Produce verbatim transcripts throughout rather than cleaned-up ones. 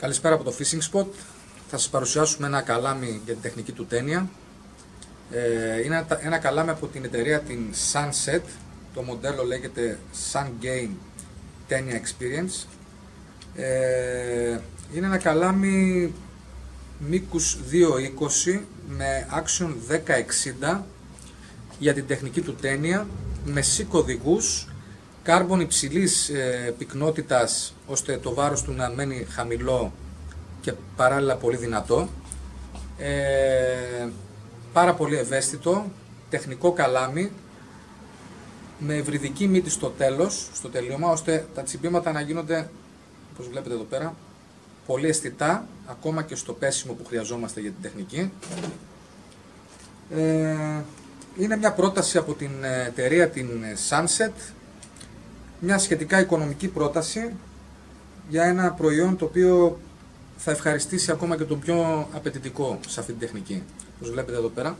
Καλησπέρα από το Fishing Spot. Θα σας παρουσιάσουμε ένα καλάμι για την τεχνική του Τένια. Είναι ένα καλάμι από την εταιρεία την Sunset. Το μοντέλο λέγεται Sungame Tenya Experience. Είναι ένα καλάμι μήκους διακόσια είκοσι με action δέκα εξήντα για την τεχνική του Τένια, με σηκωδηγούς, κάρμπον υψηλής ε, πυκνότητας, ώστε το βάρος του να μένει χαμηλό και παράλληλα πολύ δυνατό. Ε, πάρα πολύ ευαίσθητο, τεχνικό καλάμι, με ευρυδική μύτη στο τέλος, στο τελείωμα, ώστε τα τσιπήματα να γίνονται, όπως βλέπετε εδώ πέρα, πολύ αισθητά, ακόμα και στο πέσιμο που χρειαζόμαστε για την τεχνική. Ε, είναι μια πρόταση από την εταιρεία την Sunset, μια σχετικά οικονομική πρόταση για ένα προϊόν το οποίο θα ευχαριστήσει ακόμα και τον πιο απαιτητικό σε αυτή την τεχνική, όπως βλέπετε εδώ πέρα.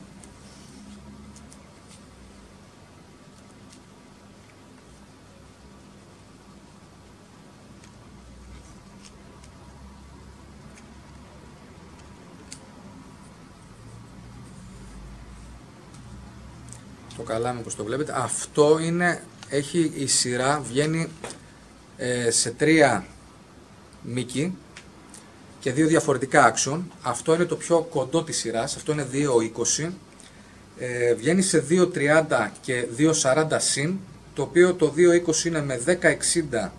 Το καλάμι, όπως το βλέπετε, αυτό είναι, έχει η σειρά, βγαίνει ε, σε τρία μήκη και δύο διαφορετικά άξιον. Αυτό είναι το πιο κοντό της σειράς, αυτό είναι δύο είκοσι. Ε, βγαίνει σε δύο τριάντα και δύο σαράντα συν, το οποίο το δύο είκοσι είναι με δέκα εξήντα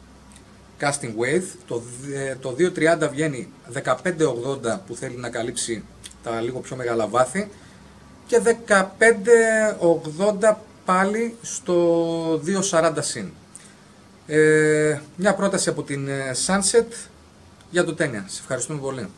casting weight, το, ε, το δύο τριάντα βγαίνει δεκαπέντε ογδόντα που θέλει να καλύψει τα λίγο πιο μεγάλα βάθη, και δεκαπέντε ογδόντα πάλι στο δύο σαράντα συν. Ε, μια πρόταση από την Sunset για το Τένια. Σε ευχαριστούμε πολύ.